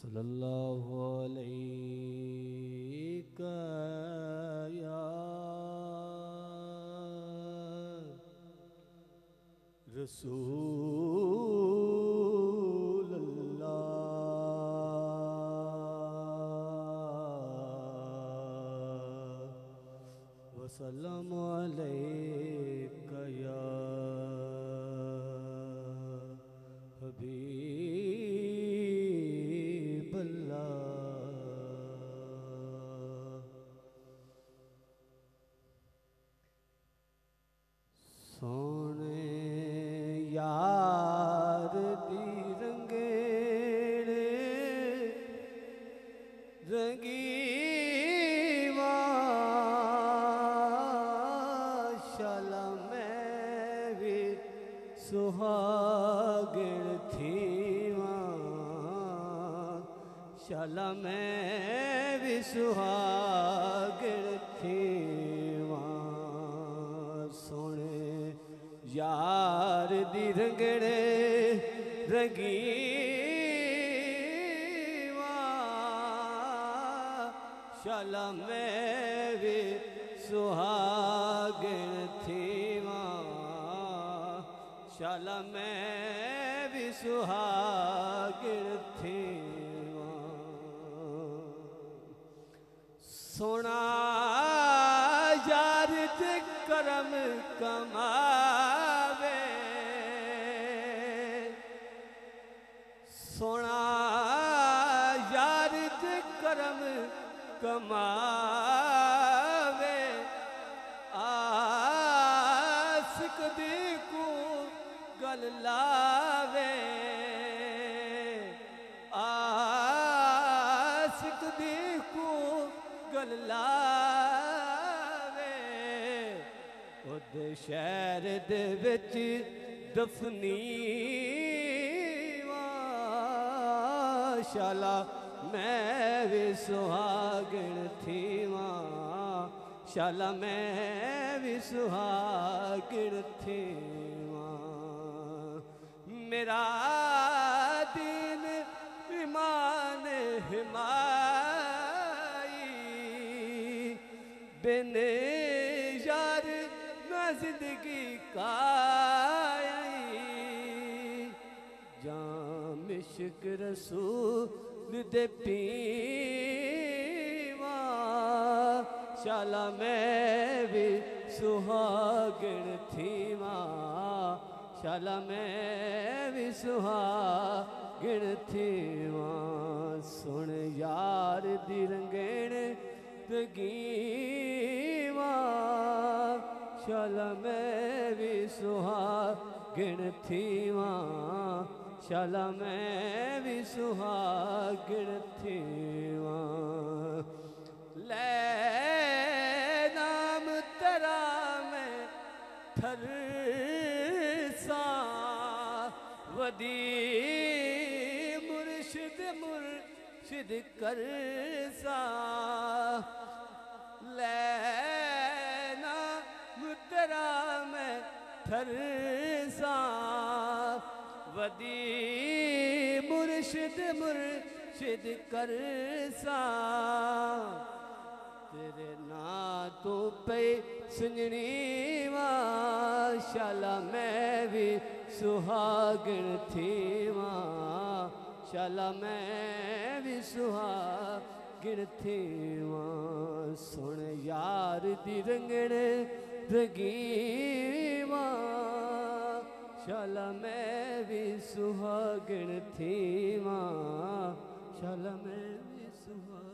सल्लल्लाहु अलैका या रसूल अल्लाह व सल्लम अलैका या हबीब अल्लाह। सोने यार दी रंगेड़े रंगीवा शाला में भी सुहागिन थी शाला में भी सुहागिन थी। सोने यार दी रंगड़े रंगीवा शाला में भी सुहागिन थी शाला में भी सुहागिन थी। सोना यार ते करम कमावे सोना यार ते करम कमावे आशिक दी को गल लावे आशिक दी को गल लावे उद शहर दे विच दफनीवा शाला मैं भी सुहागिन थीवा शाला मैं भी सुहागिन थीवा। मेरा दीन ईमान हिमाई बिन यार न जिंदगी काई जाम इश्क रसूल दे पीवा शाला में भी सुहागिन थीवा शाला में भी सुहागिन थीवा। सुन यार दी रंगेण तगीवा शाला में भी सुहागिन थीवा शाला में भी सुहागिन थीवा। ले नाम तेरा मैं थर वदी मुर्शिद कर सा लेना मुद्रा में थर सा वदी मुर्शिद कर सा तेरे ना तो पे सुननी वा शाला में भी सुहागिन थीवा शाला में भी सुहागिन थीवा। सुन यार दी रंगड़े रंगीवा शाला में भी सुहागिन थीवा शाला में भी सुहागिन